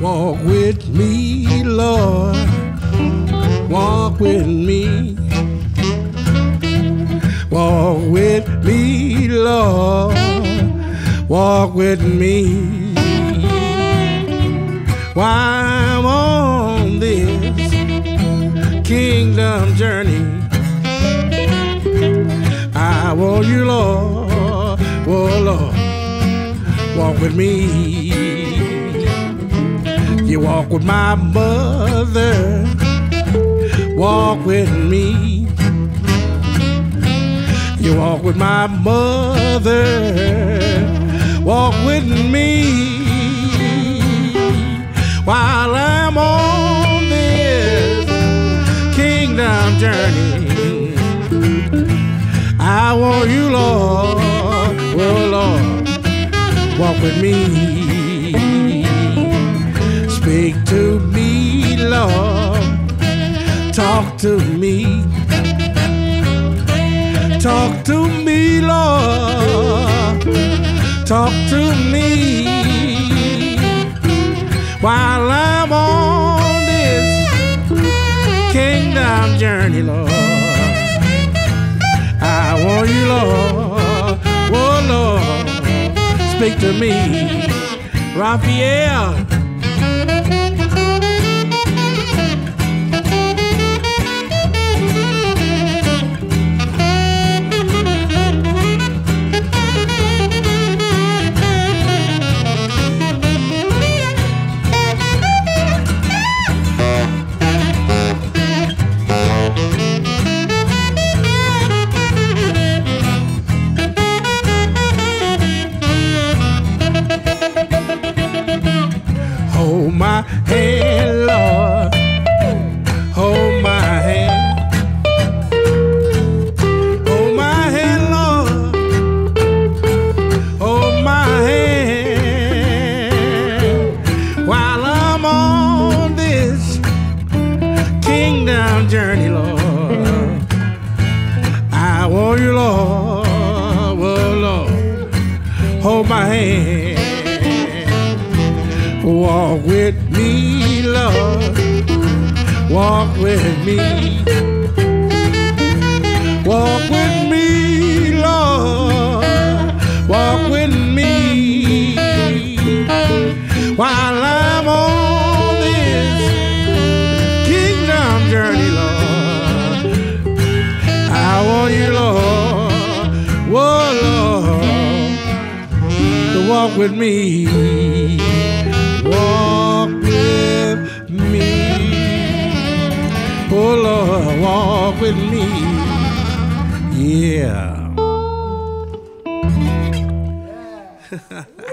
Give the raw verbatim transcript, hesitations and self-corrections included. Walk with me, Lord, walk with me. Walk with me, Lord, walk with me. While I'm on this kingdom journey, I want you, Lord, oh Lord, walk with me. You walk with my mother, walk with me. You walk with my mother, walk with me. While I'm on this kingdom journey, I want you, Lord, oh Lord, walk with me. Speak to me, Lord, talk to me. Talk to me, Lord, talk to me. While I'm on this kingdom journey, Lord, I want you, Lord, oh Lord, speak to me. Raphaël. Hold my hand, Lord, hold my hand. Hold my hand, Lord, hold my hand. While I'm on this kingdom journey, Lord, I want you, Lord, oh Lord, hold my hand. Walk with me, Lord, walk with me. Walk with me, Lord, walk with me. While I'm on this kingdom journey, Lord, I want you, Lord, oh Lord, to walk with me. Walk with me, oh Lord, walk with me, yeah.